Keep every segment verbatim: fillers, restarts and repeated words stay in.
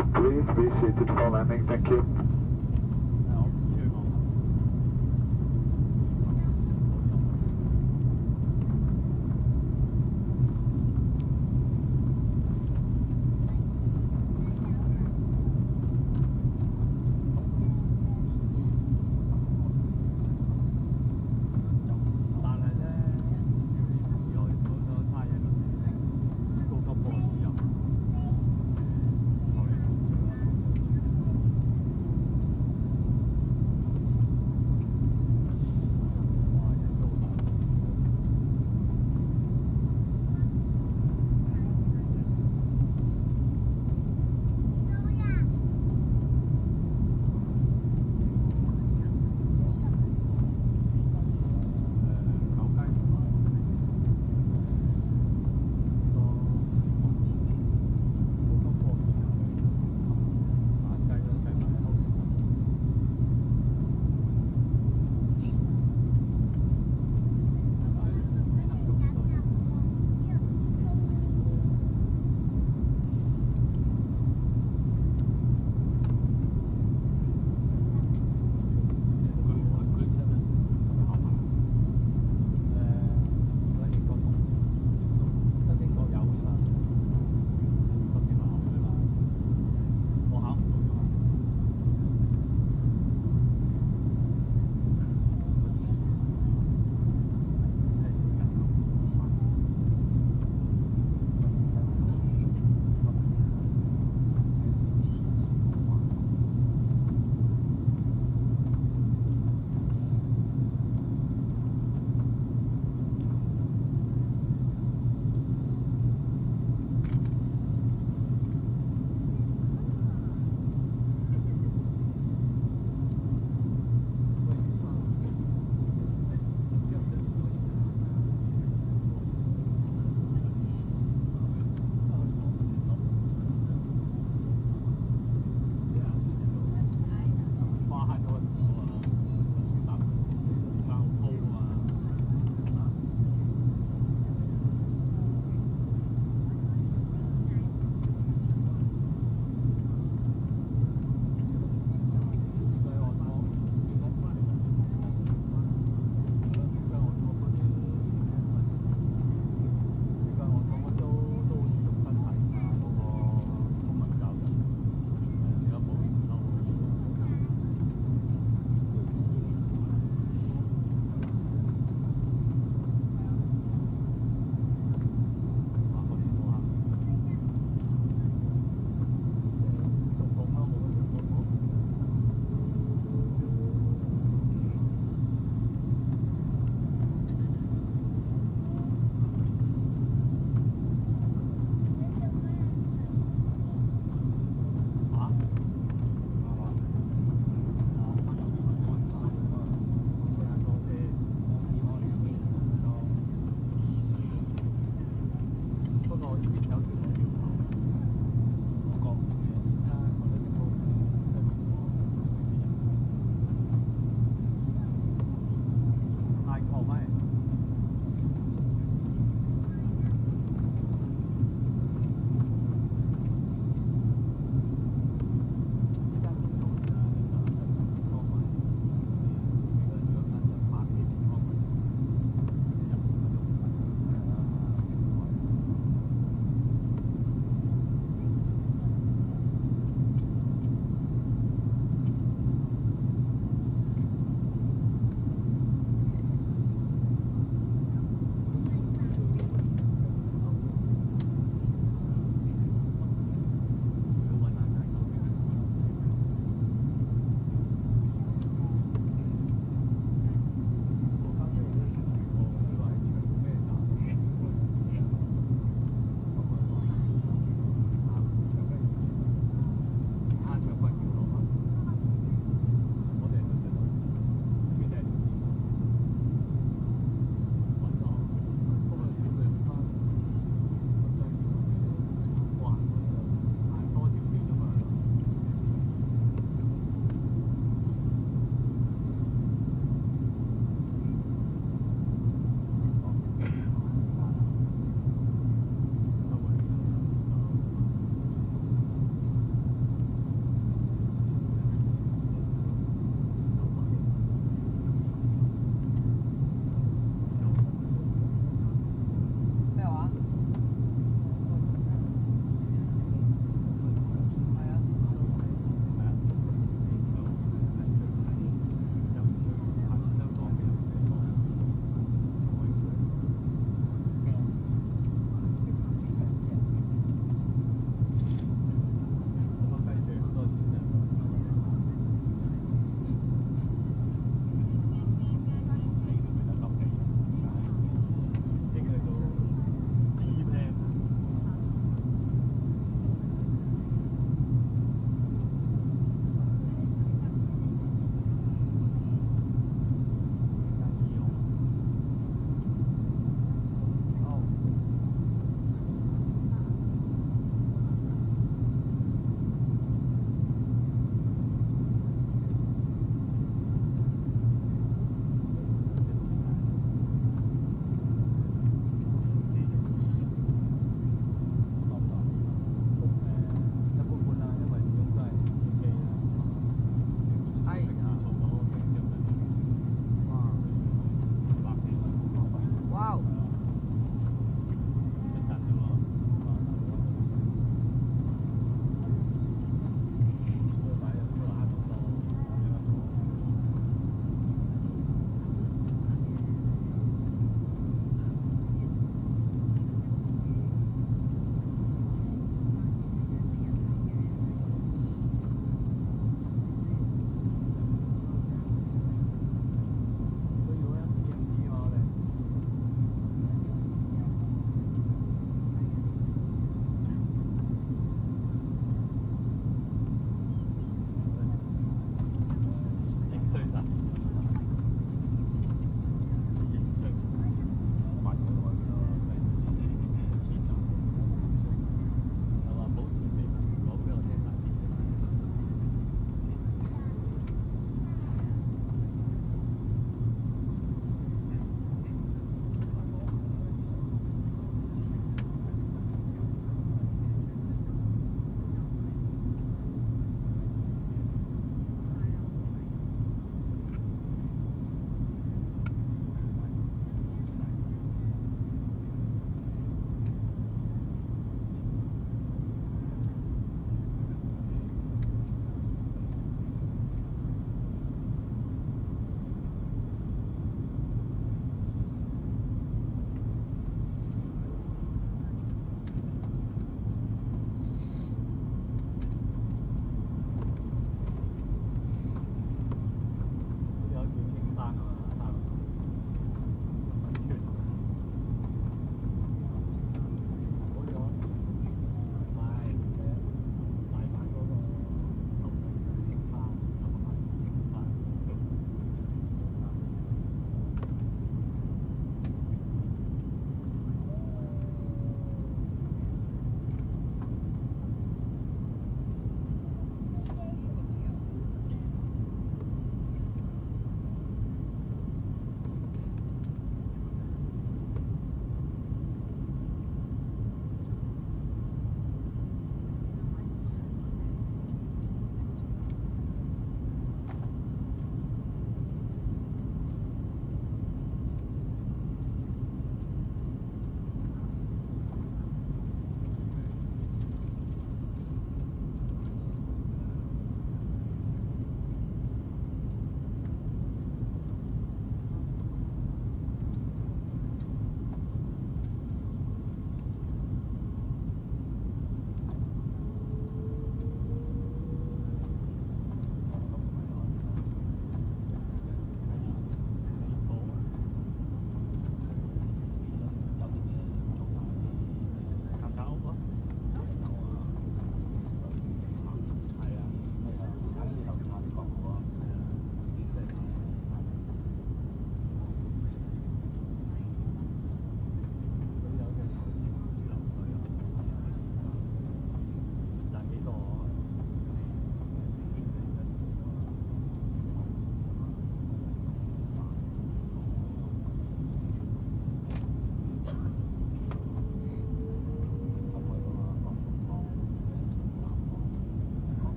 you please be seated for landing. Thank you.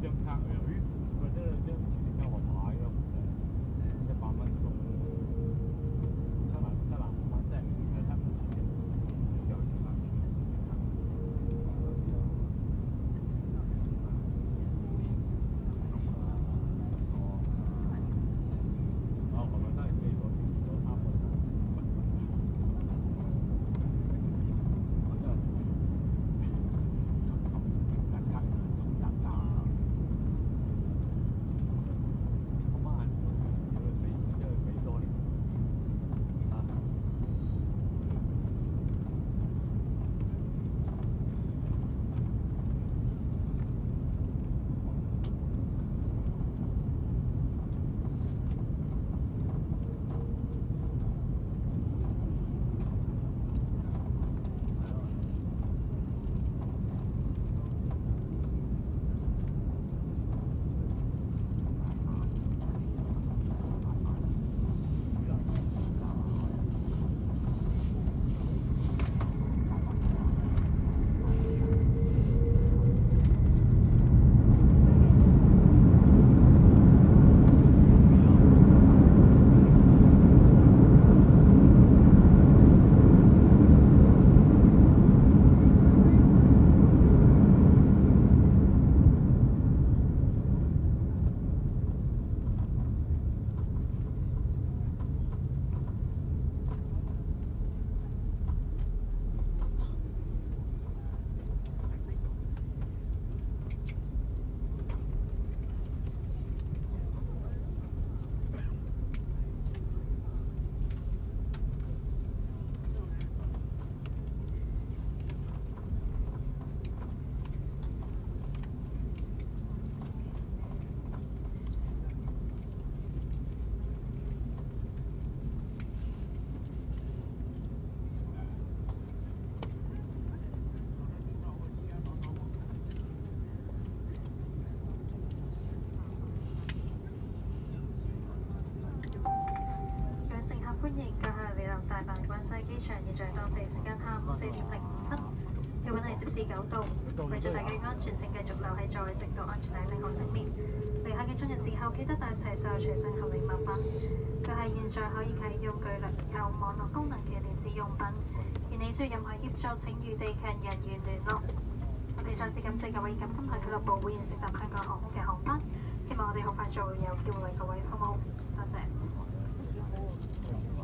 張卡佢又咦，或者你張前面卡我買咗一百蚊送七萬七萬五蚊，即係有七五折嘅，就七萬幾嘅先張卡。哦，我覺得係四個月咗三個月，我真係咁咁緊。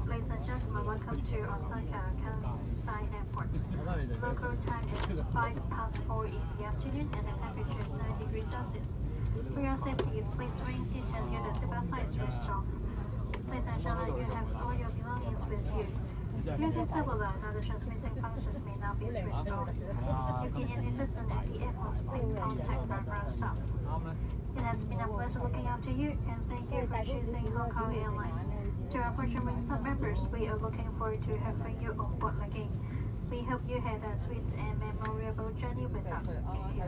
Ladies and gentlemen, welcome to Osaka Kansai Airport. Local time is five past four in the afternoon and the temperature is nine degrees Celsius. For your safety, please ring seat and hear the seatbelt signs switched off. Please ensure that you have all your belongings with you. Due to cellular and other transmitting functions may not be switched off. If you need assistance at the airport, please contact our branch staff. It has been a pleasure looking after you, and thank you for choosing Hong Kong Airlines. To our Fortune Wings Club members, we are looking forward to having you on board again. We hope you had a sweet and memorable journey with us. Thank you.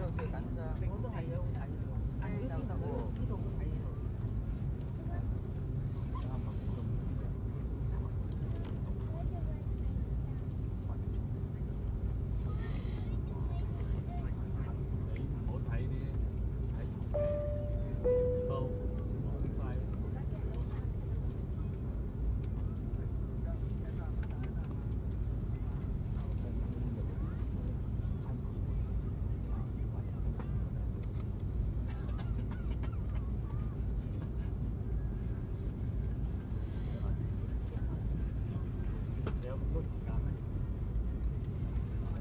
係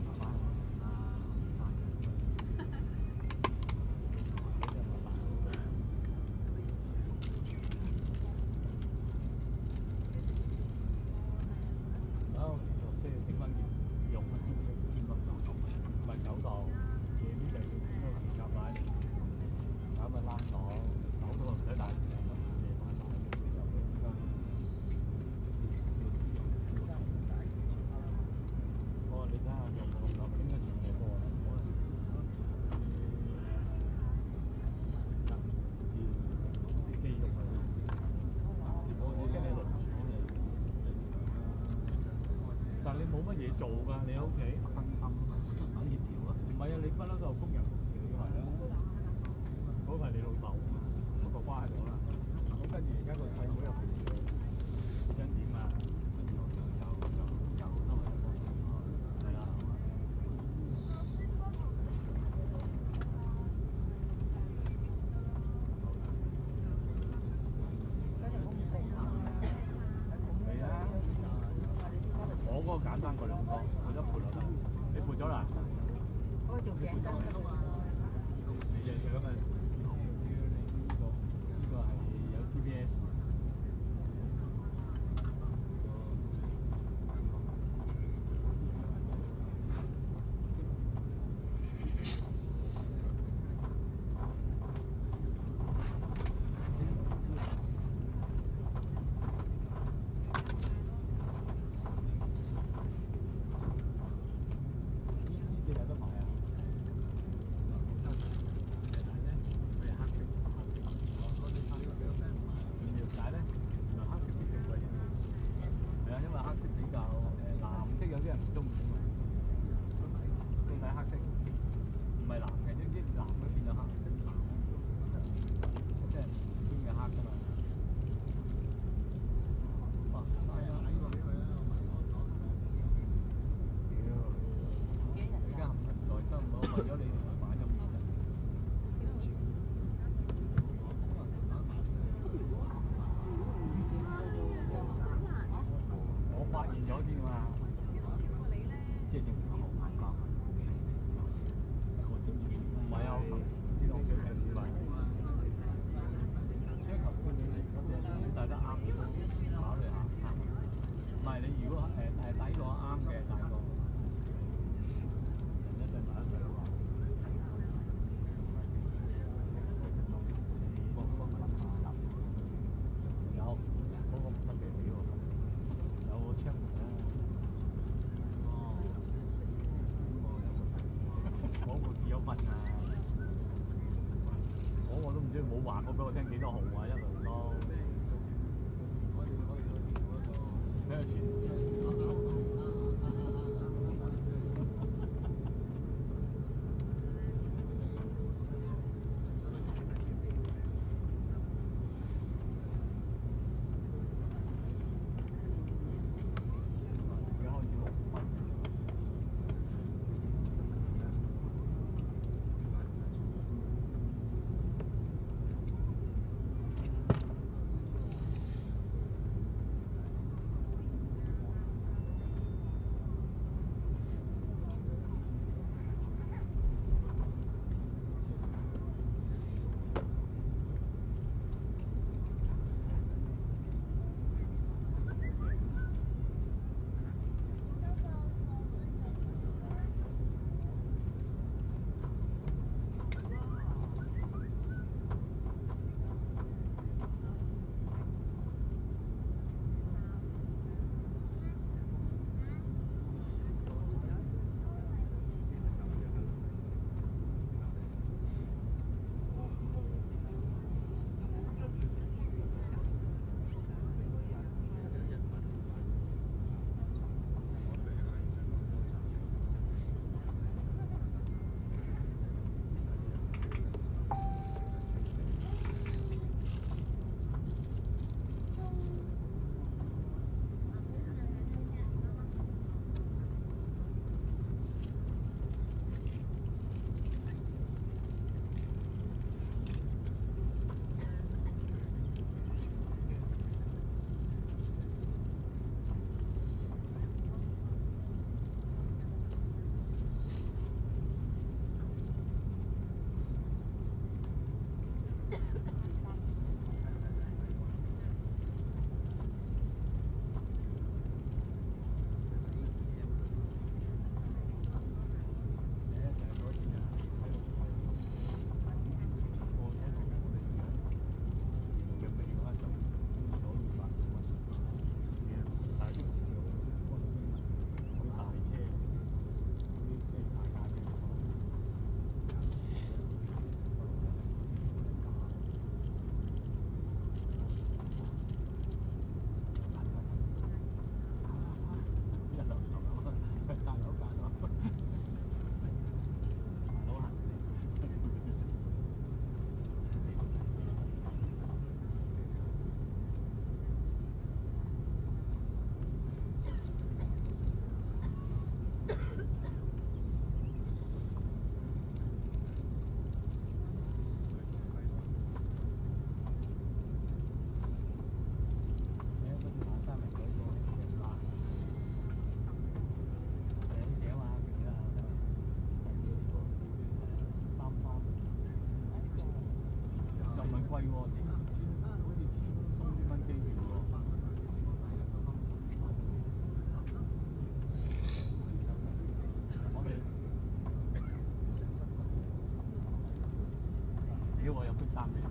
啊，好勤我陪咗陪落啦，你陪咗啦？我條頸都痛啊！你日日咁啊？呢個呢個係有 G P S。貴喎，千千好似千三蚊幾元喎。我哋，屌我有杯單俾你。